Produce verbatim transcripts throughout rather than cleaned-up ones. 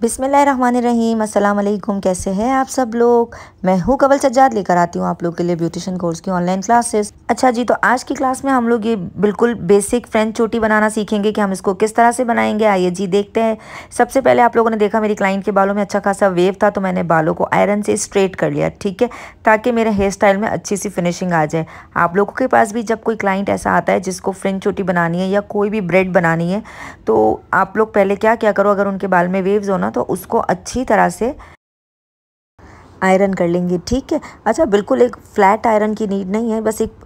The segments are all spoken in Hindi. बिस्मिल्लाहिर्रहमानिर्रहीम, अस्सलाम वालेकुम। कैसे हैं आप सब लोग? मैं हूँ कंवल सज्जाद, लेकर आती हूँ आप लोग के लिए ब्यूटिशियन कोर्स की ऑनलाइन क्लासेस। अच्छा जी, तो आज की क्लास में हम लोग ये बिल्कुल बेसिक फ्रेंच चोटी बनाना सीखेंगे कि हम इसको किस तरह से बनाएंगे। आइए जी देखते हैं। सबसे पहले आप लोगों ने देखा मेरी क्लाइंट के बालों में अच्छा खासा वेव था, तो मैंने बालों को आयरन से स्ट्रेट कर लिया, ठीक है, ताकि मेरे हेयर स्टाइल में अच्छी सी फिनिशिंग आ जाए। आप लोगों के पास भी जब कोई क्लाइंट ऐसा आता है जिसको फ्रेंच चोटी बनानी है या कोई भी ब्रेड बनानी है, तो आप लोग पहले क्या क्या करो, अगर उनके बाल में वेव्स हो तो उसको अच्छी तरह से आयरन कर लेंगे, ठीक है। अच्छा, बिल्कुल एक फ्लैट आयरन की नीड नहीं है, बस एक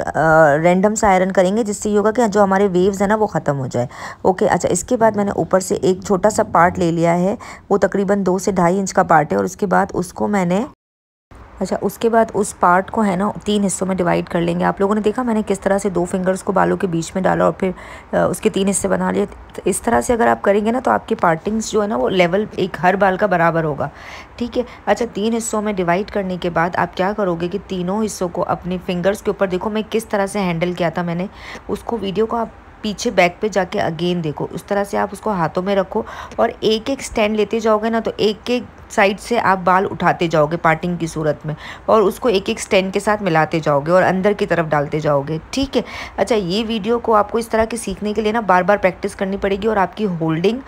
रैंडम सा आयरन करेंगे जिससे ये होगा कि जो हमारे वेव्स है ना वो ख़त्म हो जाए। ओके, अच्छा, इसके बाद मैंने ऊपर से एक छोटा सा पार्ट ले लिया है, वो तकरीबन दो से ढाई इंच का पार्ट है, और उसके बाद उसको मैंने अच्छा उसके बाद उस पार्ट को है ना तीन हिस्सों में डिवाइड कर लेंगे। आप लोगों ने देखा मैंने किस तरह से दो फिंगर्स को बालों के बीच में डाला और फिर उसके तीन हिस्से बना लिए। इस तरह से अगर आप करेंगे ना तो आपकी पार्टिंग्स जो है ना वो लेवल एक हर बाल का बराबर होगा, ठीक है। अच्छा, तीन हिस्सों में डिवाइड करने के बाद आप क्या करोगे कि तीनों हिस्सों को अपने फिंगर्स के ऊपर, देखो मैं किस तरह से हैंडल किया था मैंने उसको, वीडियो को आप पीछे बैक पे जाके अगेन देखो। उस तरह से आप उसको हाथों में रखो और एक एक स्टैंड लेते जाओगे ना, तो एक एक साइड से आप बाल उठाते जाओगे पार्टिंग की सूरत में, और उसको एक एक स्टैंड के साथ मिलाते जाओगे और अंदर की तरफ डालते जाओगे, ठीक है। अच्छा, ये वीडियो को आपको इस तरह के सीखने के लिए ना बार बार प्रैक्टिस करनी पड़ेगी, और आपकी होल्डिंग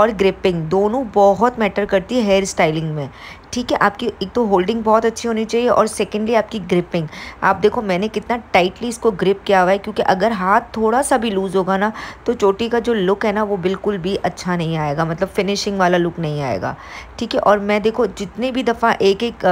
और ग्रिपिंग दोनों बहुत मैटर करती है हेयर स्टाइलिंग में, ठीक है। आपकी एक तो होल्डिंग बहुत अच्छी होनी चाहिए, और सेकेंडली आपकी ग्रिपिंग। आप देखो मैंने कितना टाइटली इसको ग्रिप किया हुआ है, क्योंकि अगर हाथ थोड़ा सा भी लूज़ होगा ना तो चोटी का जो लुक है ना वो बिल्कुल भी अच्छा नहीं आएगा, मतलब फिनिशिंग वाला लुक नहीं आएगा, ठीक है। और मैं देखो जितने भी दफ़ा एक एक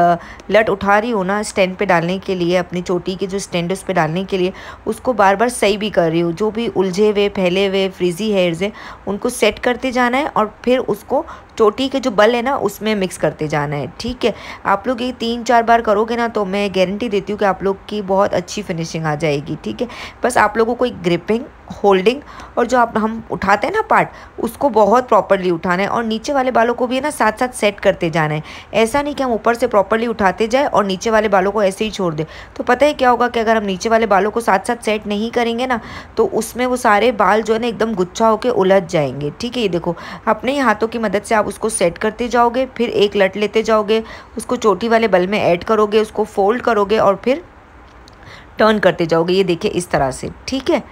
लट उठा रही हूँ ना स्टैंड पे डालने के लिए, अपनी चोटी के जो स्टैंड उस पर डालने के लिए, उसको बार बार सही भी कर रही हूँ। जो भी उलझे हुए फैले हुए फ्रीजी हेयर्स हैं उनको सेट करते जाना है, और फिर उसको चोटी के जो बल है ना उसमें मिक्स करते जाना है, ठीक है। आप लोग ये तीन चार बार करोगे ना तो मैं गारंटी देती हूँ कि आप लोग की बहुत अच्छी फिनिशिंग आ जाएगी, ठीक है। बस आप लोगों को एक ग्रिपिंग, होल्डिंग, और जो आप हम उठाते हैं ना पार्ट, उसको बहुत प्रॉपरली उठाना है, और नीचे वाले बालों को भी है ना साथ साथ सेट करते जाना है। ऐसा नहीं कि हम ऊपर से प्रॉपरली उठाते जाए और नीचे वाले बालों को ऐसे ही छोड़ दें, तो पता है क्या होगा कि अगर हम नीचे वाले बालों को साथ साथ सेट नहीं करेंगे ना तो उसमें वो सारे बाल जो है ना एकदम गुच्छा होकर उलझ जाएंगे, ठीक है। ये देखो अपने ही हाथों की मदद से आप उसको सेट करते जाओगे, फिर एक लट लेते जाओगे, उसको चोटी वाले बल में ऐड करोगे, उसको फोल्ड करोगे और फिर टर्न करते जाओगे, ये देखिए इस तरह से, ठीक है।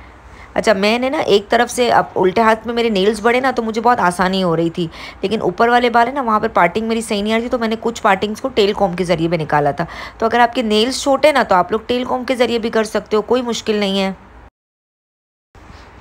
अच्छा, मैंने ना एक तरफ से अब उल्टे हाथ में मेरे नेल्स बढ़े ना तो मुझे बहुत आसानी हो रही थी, लेकिन ऊपर वाले बाल है ना वहाँ पर पार्टिंग मेरी सही नहीं आ रही थी, तो मैंने कुछ पार्टिंग्स को टेल कॉम्ब के ज़रिए भी निकाला था। तो अगर आपके नेल्स छोटे ना तो आप लोग टेल कॉम्ब के ज़रिए भी कर सकते हो, कोई मुश्किल नहीं है।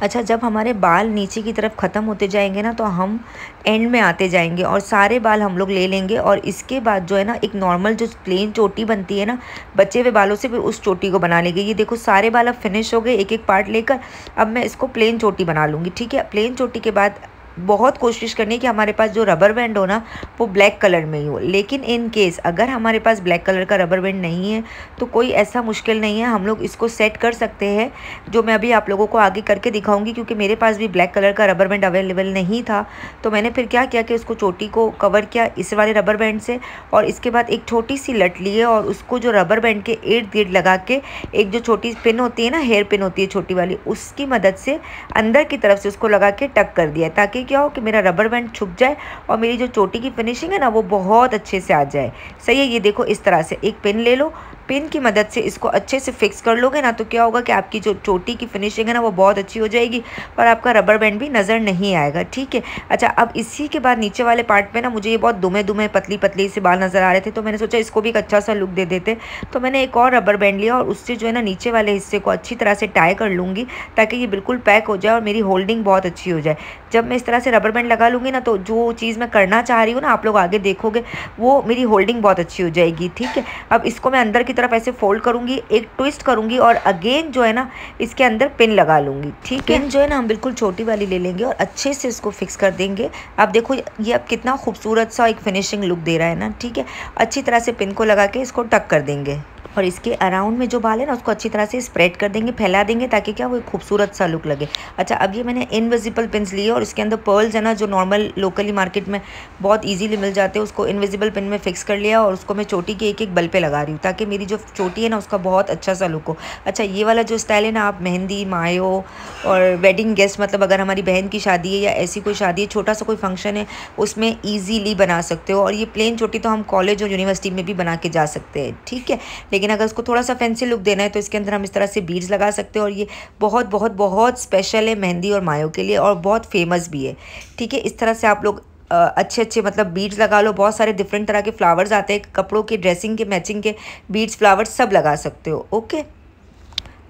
अच्छा, जब हमारे बाल नीचे की तरफ ख़त्म होते जाएंगे ना तो हम एंड में आते जाएंगे और सारे बाल हम लोग ले लेंगे, और इसके बाद जो है ना एक नॉर्मल जो प्लेन चोटी बनती है ना बचे हुए बालों से, फिर उस चोटी को बना लेंगे। ये देखो सारे बाल अब फिनिश हो गए एक एक पार्ट लेकर, अब मैं इसको प्लेन चोटी बना लूँगी, ठीक है। प्लेन चोटी के बाद बहुत कोशिश करनी कि हमारे पास जो रबर बैंड हो ना वो ब्लैक कलर में ही हो, लेकिन इन केस अगर हमारे पास ब्लैक कलर का रबर बैंड नहीं है तो कोई ऐसा मुश्किल नहीं है, हम लोग इसको सेट कर सकते हैं, जो मैं अभी आप लोगों को आगे करके दिखाऊंगी। क्योंकि मेरे पास भी ब्लैक कलर का रबर बैंड अवेलेबल नहीं था, तो मैंने फिर क्या किया कि उसको चोटी को कवर किया इस वाले रबर बैंड से, और इसके बाद एक छोटी सी लट लिए और उसको जो रबर बैंड के इर्द गिर्द लगा के, एक जो छोटी पिन होती है ना, हेयर पिन होती है छोटी वाली, उसकी मदद से अंदर की तरफ से उसको लगा के टक कर दिया, ताकि क्या हो कि मेरा रबर बैंड छुप जाए और मेरी जो चोटी की फिनिशिंग है ना वो बहुत अच्छे से आ जाए। सही है, ये देखो इस तरह से एक पिन ले लो, पिन की मदद से इसको अच्छे से फिक्स कर लोगे ना तो क्या होगा कि आपकी जो चोटी की फिनिशिंग है ना वो बहुत अच्छी हो जाएगी और आपका रबर बैंड भी नज़र नहीं आएगा, ठीक है। अच्छा, अब इसी के बाद नीचे वाले पार्ट पे ना मुझे ये बहुत दुमे दुमे पतली पतली से बाल नज़र आ रहे थे, तो मैंने सोचा इसको भी एक अच्छा सा लुक दे देते, तो मैंने एक और रबर बैंड लिया और उससे जो है ना नीचे वाले हिस्से को अच्छी तरह से टाई कर लूँगी, ताकि ये बिल्कुल पैक हो जाए और मेरी होल्डिंग बहुत अच्छी हो जाए। जब मैं इस तरह से रबर बैंड लगा लूँगी ना तो जो चीज़ मैं करना चाह रही हूँ ना आप लोग आगे देखोगे वो मेरी होल्डिंग बहुत अच्छी हो जाएगी, ठीक है। अब इसको मैं अंदर तरफ ऐसे फोल्ड करूंगी, एक ट्विस्ट करूंगी और अगेन जो है ना इसके अंदर पिन लगा लूंगी, ठीक है। पिन जो है ना हम बिल्कुल छोटी वाली ले लेंगे और अच्छे से इसको फिक्स कर देंगे। आप देखो ये अब कितना खूबसूरत सा एक फिनिशिंग लुक दे रहा है ना, ठीक है। अच्छी तरह से पिन को लगा के इसको टक कर देंगे। और इसके अराउंड में जो बाल है ना उसको अच्छी तरह से स्प्रेड कर देंगे, फैला देंगे, ताकि क्या वो खूबसूरत सा लुक लगे। अच्छा, अब ये मैंने इनविजिबल पिन ली है और इसके अंदर पर्ल्स है ना जो नॉर्मल लोकली मार्केट में बहुत ईजीली मिल जाते हैं, उसको इनविजिबल पिन में फिक्स कर लिया और उसको मैं चोटी के एक एक बल पे लगा रही हूँ ताकि मेरी जो चोटी है ना उसका बहुत अच्छा सा लुक हो। अच्छा, ये वाला जो स्टाइल है ना आप मेहंदी, मायो और वेडिंग गेस्ट, मतलब अगर हमारी बहन की शादी है या ऐसी कोई शादी है, छोटा सा कोई फंक्शन है, उसमें ईजीली बना सकते हो। और ये प्लेन चोटी तो हम कॉलेज और यूनिवर्सिटी में भी बना के जा सकते हैं, ठीक है। लेकिन अगर उसको थोड़ा सा फैंसी लुक देना है तो इसके अंदर हम इस तरह से बीड्स लगा सकते हैं और ये बहुत बहुत बहुत स्पेशल है मेहंदी और मायो के लिए और बहुत फेमस भी है, ठीक है। इस तरह से आप लोग अच्छे अच्छे मतलब बीड्स लगा लो, बहुत सारे डिफरेंट तरह के फ्लावर्स आते हैं, कपड़ों के ड्रेसिंग के मैचिंग के बीड्स फ्लावर्स सब लगा सकते हो, ओके।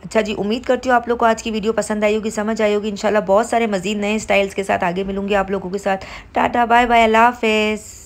अच्छा जी, उम्मीद करती हूँ आप लोग को आज की वीडियो पसंद आई होगी, समझ आई होगी। इंशाल्लाह बहुत सारे मज़ीद नए स्टाइल्स के साथ आगे मिलूंगी आप लोगों के साथ। टाटा, बाय बाय, अल्लाह हाफिज़।